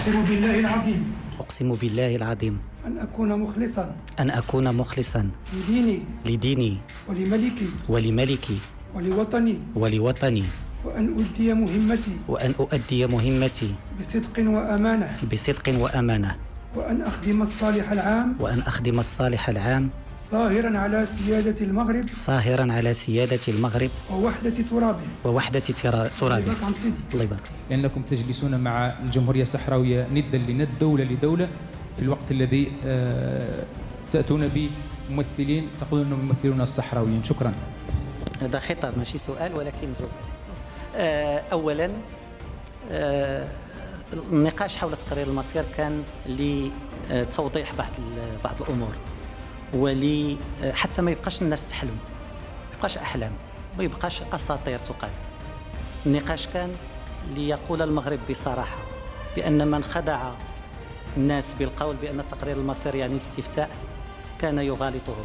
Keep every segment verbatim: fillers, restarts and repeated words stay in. أقسم بالله العظيم أقسم بالله العظيم أن أكون مخلصا أن أكون مخلصا لديني لديني ولملكي ولملكي ولوطني ولوطني وأن أؤدي مهمتي وأن أؤدي مهمتي بصدق وأمانة بصدق وأمانة وأن أخدم الصالح العام وأن أخدم الصالح العام صاهرا على سيادة المغرب صاهرا على سيادة المغرب ووحدة ترابه ووحدة ترابه الله يبارك عن سيدي الله يبارك لأنكم تجلسون مع الجمهورية الصحراوية ندا لند دولة لدولة في الوقت الذي تأتون به ممثلين تقولون أنهم يمثلون الصحراويين. شكرا. هذا خطاب ماشي سؤال ولكن جواب. أولا النقاش حول تقرير المصير كان لتوضيح بعض بعض الأمور ولي حتى ما يبقاش الناس تحلم، ما يبقاش أحلام، ما يبقاش أساطير تقال. النقاش كان ليقول المغرب بصراحة بأن من خدع الناس بالقول بأن تقرير المصير يعني الاستفتاء كان يغالطهم.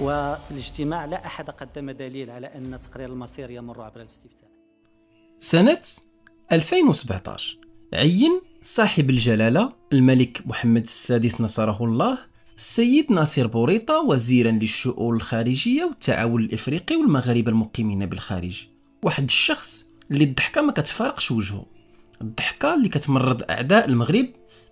وفي الاجتماع لا أحد قدم دليل على أن تقرير المصير يمر عبر الاستفتاء. سنة ألفين وسبعطاش عين صاحب الجلالة الملك محمد السادس نصره الله السيد ناصر بوريطة وزيرا للشؤون الخارجية والتعاون الإفريقي والمغاربة المقيمين بالخارج، واحد الشخص اللي الضحكة ما كتفارقش وجهه، الضحكة اللي كتمرض أعداء المغرب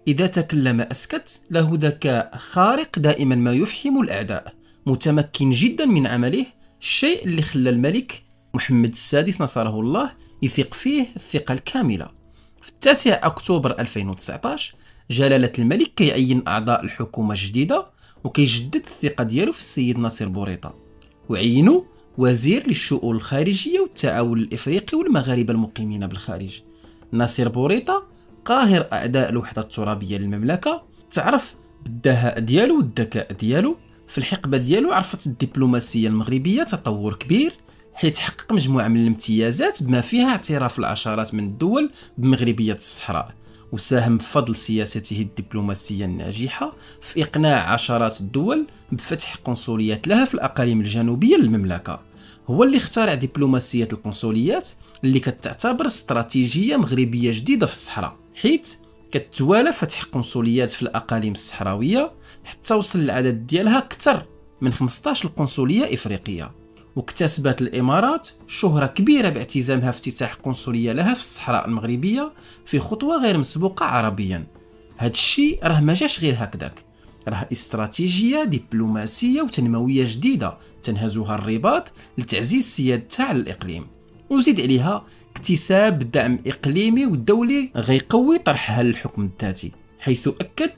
إذا تكلم أسكت، له ذكاء خارق دائما ما يفحم الأعداء، متمكن جدا من عمله، الشيء اللي خلى الملك محمد السادس نصره الله يثق فيه الثقة الكاملة. في التاسع أكتوبر ألفين وتسعطاش جلالة الملك كيعين أعضاء الحكومة الجديدة وكيجدد الثقة ديالو في السيد ناصر بوريطة، وعينو وزير للشؤون الخارجية والتعاون الإفريقي والمغاربة المقيمين بالخارج. ناصر بوريطة قاهر أعداء الوحدة الترابية للمملكة، تعرف بالدهاء ديالو والذكاء ديالو، في الحقبة ديالو عرفت الدبلوماسية المغربية تطور كبير حيث حقق مجموعة من الامتيازات بما فيها اعتراف العشرات من الدول بمغربية الصحراء، وساهم بفضل سياسته الدبلوماسية الناجحة في إقناع عشرات الدول بفتح قنصليات لها في الأقاليم الجنوبية للمملكة. هو اللي اخترع دبلوماسية القنصليات اللي كتعتبر استراتيجية مغربية جديدة في الصحراء، حيث كتوالى فتح قنصليات في الأقاليم الصحراوية حتى وصل العدد ديالها أكثر من خمسطاش قنصلية إفريقية، واكتسبت الإمارات شهرة كبيرة باعتزامها افتتاح قنصلية لها في الصحراء المغربية في خطوة غير مسبوقة عربيا. هاد الشيء راه ما جاش غير هكذاك، راه استراتيجية دبلوماسية وتنموية جديدة تنهزها الرباط لتعزيز سيادتها على الإقليم، وزيد عليها اكتساب دعم إقليمي ودولي غيقوي طرحها للحكم الذاتي، حيث أكد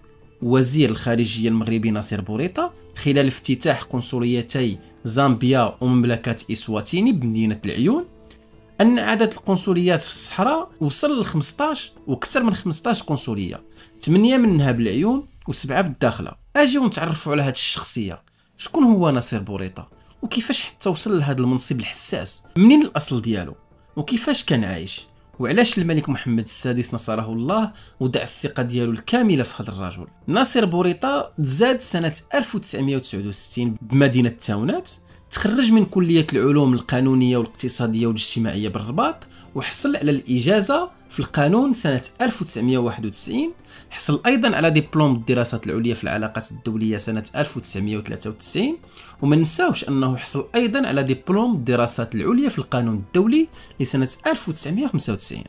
وزير الخارجية المغربي ناصر بوريطة خلال افتتاح قنصليتي زامبيا ومملكة إسواتيني بمدينة العيون أن عدد القنصليات في الصحراء وصل ل خمسطاش وأكثر من خمسطاش قنصلية، ثمانية منها بالعيون وسبعة بالداخلة. أجيو نتعرفوا على هذه الشخصية، شكون هو ناصر بوريطة وكيفاش حتى وصل لهذا المنصب الحساس، منين الأصل ديالو وكيفاش كان عايش، وعلاش الملك محمد السادس نصره الله وضع الثقة ديالو الكاملة في هذا الرجل. ناصر بوريطة تزاد سنة ألف وتسعمائة وتسعة وستين بمدينة تاونات، تخرج من كلية العلوم القانونية والاقتصادية والاجتماعية بالرباط، وحصل على الإجازة في القانون سنة ألف وتسعمائة وواحد وتسعين، حصل أيضا على دبلوم الدراسات العليا في العلاقات الدولية سنة ألف وتسعمائة وثلاثة وتسعين، وما نساوش أنه حصل أيضا على دبلوم الدراسات العليا في القانون الدولي لسنة ألف وتسعمائة وخمسة وتسعين.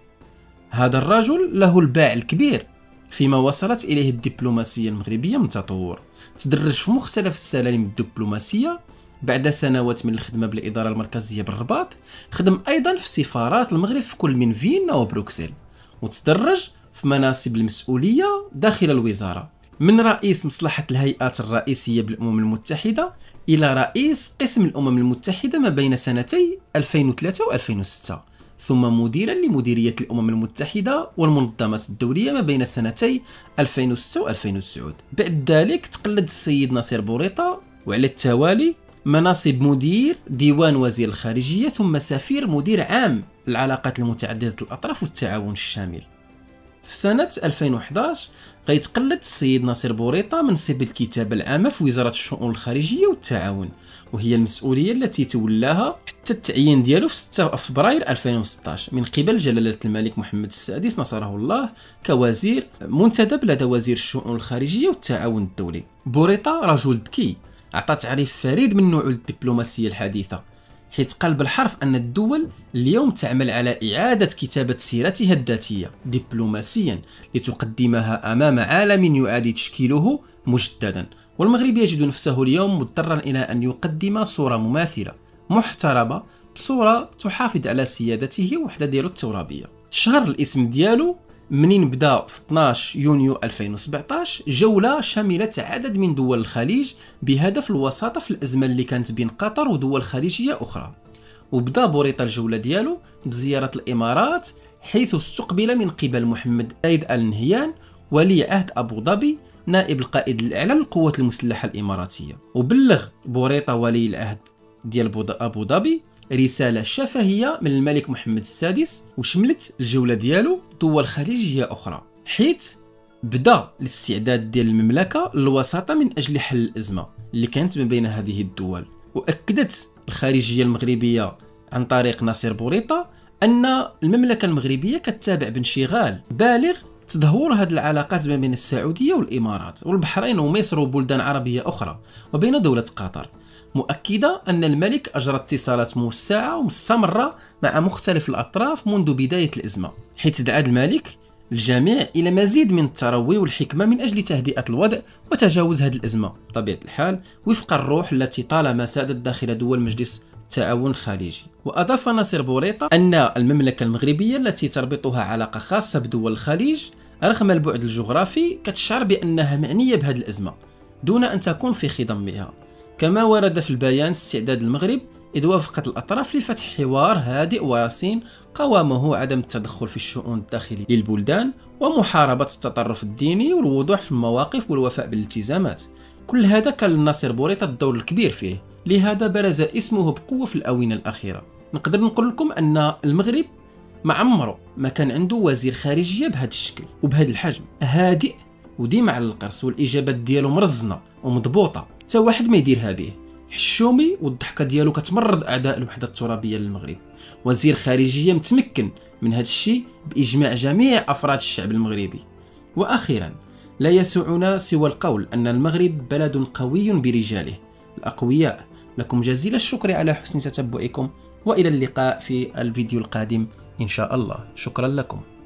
هذا الرجل له الباع الكبير فيما وصلت إليه الدبلوماسية المغربية من تطور، تدرج في مختلف السلالم الدبلوماسية. بعد سنوات من الخدمة بالإدارة المركزية بالرباط خدم أيضا في سفارات المغرب في كل من فيينا وبروكسل، وتدرج في مناصب المسؤولية داخل الوزارة، من رئيس مصلحة الهيئات الرئيسية بالأمم المتحدة إلى رئيس قسم الأمم المتحدة ما بين سنتي ألفين وثلاثة و2006، ثم مديرا لمديرية الأمم المتحدة والمنظمات الدولية ما بين سنتي ألفين وستة و2009. بعد ذلك تقلد السيد ناصر بوريطة وعلى التوالي مناصب مدير ديوان وزير الخارجية ثم سفير مدير عام العلاقات المتعددة الأطراف والتعاون الشامل. في سنة ألفين وحداش غيتقلد السيد ناصر بوريطة منصب الكتابة العامة في وزارة الشؤون الخارجية والتعاون، وهي المسؤولية التي تولاها حتى التعيين ديالو في ستة فبراير ألفين وستطاش من قبل جلالة الملك محمد السادس نصره الله كوزير منتدب لدى وزير الشؤون الخارجية والتعاون الدولي. بوريطة رجل ذكي أعطى تعريف فريد من نوعه للدبلوماسية الحديثة، حيث قال بالحرف أن الدول اليوم تعمل على إعادة كتابة سيرتها الذاتية دبلوماسيا لتقدمها أمام عالم يعاد تشكيله مجددا، والمغرب يجد نفسه اليوم مضطرا إلى أن يقدم صورة مماثلة محترمة بصورة تحافظ على سيادته ووحدة ديالو الترابية. شهر الاسم ديالو منين بدا في اثناش يونيو ألفين وسبعطاش جولة شملت عدد من دول الخليج بهدف الوساطة في الأزمة اللي كانت بين قطر ودول خليجية أخرى، وبدا بوريطة الجولة ديالو بزيارة الإمارات حيث استقبل من قبل محمد أيد آل نهيان ولي عهد أبو ظبي نائب القائد الأعلى للقوات المسلحة الإماراتية. وبلغ بوريطة ولي العهد ديال أبو ظبي رسالة شفهية من الملك محمد السادس، وشملت الجولة ديالو دول خليجية أخرى، حيث بدأ الاستعداد ديال المملكة للوساطة من أجل حل الأزمة اللي كانت ما بين هذه الدول. وأكدت الخارجية المغربية عن طريق ناصر بوريطة أن المملكة المغربية كتتابع بانشغال بالغ تدهور هذه العلاقات ما بين السعودية والإمارات والبحرين ومصر وبلدان عربية أخرى وبين دولة قطر، مؤكدة أن الملك أجرى اتصالات موسعة ومستمرة مع مختلف الأطراف منذ بداية الأزمة، حيث دعا الملك الجميع إلى مزيد من التروي والحكمة من أجل تهدئة الوضع وتجاوز هذه الأزمة بطبيعة الحال وفق الروح التي طالما سادت داخل دول مجلس التعاون الخليجي. وأضاف ناصر بوريطة أن المملكة المغربية التي تربطها علاقة خاصة بدول الخليج رغم البعد الجغرافي كتشعر بأنها معنية بهذه الأزمة دون أن تكون في خضمها، كما ورد في البيان استعداد المغرب إذ وافقت الأطراف لفتح حوار هادئ ورصين قوامه عدم التدخل في الشؤون الداخلية للبلدان ومحاربة التطرف الديني والوضوح في المواقف والوفاء بالالتزامات. كل هذا كان ناصر بوريطة الدور الكبير فيه، لهذا برز اسمه بقوة في الآونة الأخيرة. نقدر نقول لكم أن المغرب ما عمره ما كان عنده وزير خارجية بهذا الشكل وبهذا الحجم، هادئ وديما على القرص والإجابات ديالو مرزنة ومضبوطة حتى واحد ما يديرها به. الشومي والضحكه ديالو كتمرض اعداء الوحده الترابيه للمغرب. وزير خارجيه متمكن من هذا الشيء باجماع جميع افراد الشعب المغربي. واخيرا لا يسعنا سوى القول ان المغرب بلد قوي برجاله الاقوياء. لكم جزيل الشكر على حسن تتبعكم والى اللقاء في الفيديو القادم ان شاء الله. شكرا لكم.